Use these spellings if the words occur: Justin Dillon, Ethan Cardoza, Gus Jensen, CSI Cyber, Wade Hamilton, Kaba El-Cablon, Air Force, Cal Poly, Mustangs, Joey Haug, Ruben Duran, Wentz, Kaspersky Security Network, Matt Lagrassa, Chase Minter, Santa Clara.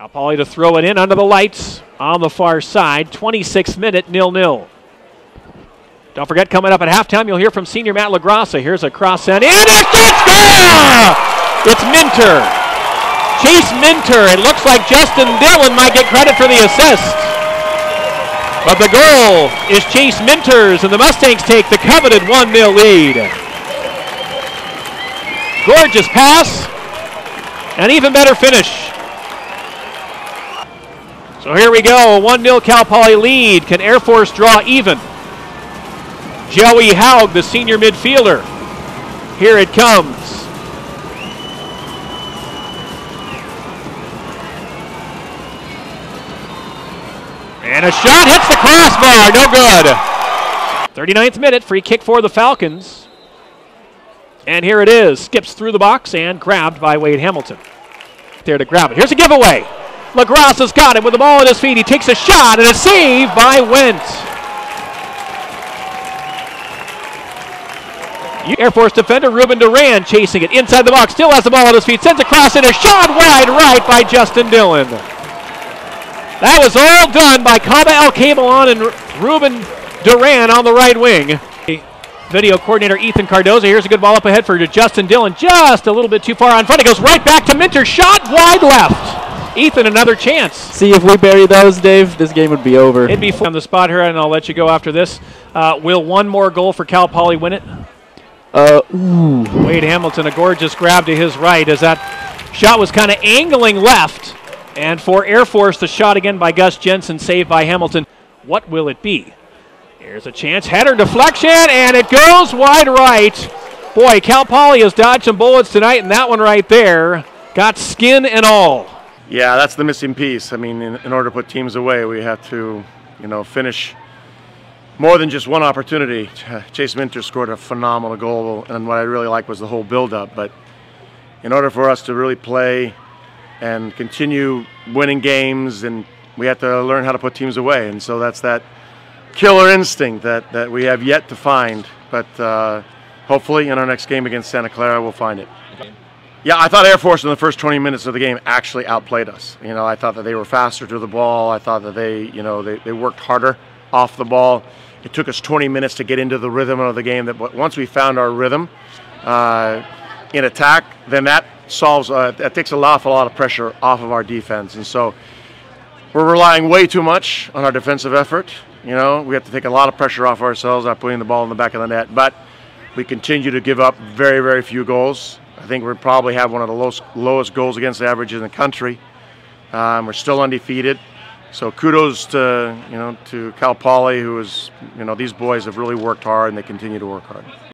Cal Poly to throw it in under the lights on the far side. 26th minute, 0-0. Don't forget, coming up at halftime, you'll hear from senior Matt Lagrassa. Here's a cross and in. It's Minter. Chase Minter. It looks like Justin Dillon might get credit for the assist. But the goal is Chase Minter's, and the Mustangs take the coveted 1-0 lead. Gorgeous pass. An even better finish. So here we go, a 1-0 Cal Poly lead. Can Air Force draw even? Joey Haug, the senior midfielder. Here it comes. And a shot hits the crossbar, no good. 39th minute, free kick for the Falcons. And here it is, skips through the box and grabbed by Wade Hamilton. There to grab it, here's a giveaway. Lagrassa's got him with the ball at his feet. He takes a shot and a save by Wentz. Air Force defender Ruben Duran chasing it inside the box. Still has the ball at his feet. Sends a cross and a shot wide right by Justin Dillon. That was all done by Kaba El-Cablon and Ruben Duran on the right wing. Video coordinator Ethan Cardoza. Here's a good ball up ahead for Justin Dillon. Just a little bit too far on front. It goes right back to Minter. Shot wide left. Ethan, another chance. See, if we bury those, Dave, this game would be over. It'd be on the spot here, and I'll let you go after this. Will one more goal for Cal Poly win it? Wade Hamilton, a gorgeous grab to his right as that shot was kind of angling left. And for Air Force, the shot again by Gus Jensen, saved by Hamilton. What will it be? Here's a chance. Header deflection, and it goes wide right. Boy, Cal Poly has dodged some bullets tonight, and that one right there got skin and all. Yeah, that's the missing piece. I mean, in order to put teams away, we have to, finish more than just one opportunity. Chase Minter scored a phenomenal goal, and what I really liked was the whole build-up. But in order for us to really play and continue winning games, and we have to learn how to put teams away. And so that's that killer instinct that we have yet to find. But hopefully in our next game against Santa Clara, we'll find it. Yeah, I thought Air Force in the first 20 minutes of the game actually outplayed us. I thought that they were faster to the ball. I thought that they worked harder off the ball. It took us 20 minutes to get into the rhythm of the game. But once we found our rhythm in attack, then that solves. That takes an awful lot of pressure off of our defense. And so we're relying way too much on our defensive effort. We have to take a lot of pressure off ourselves by putting the ball in the back of the net. But we continue to give up very, very few goals. I think we probably have one of the lowest goals against averages in the country. We're still undefeated, so kudos to Cal Poly, who is these boys have really worked hard and they continue to work hard.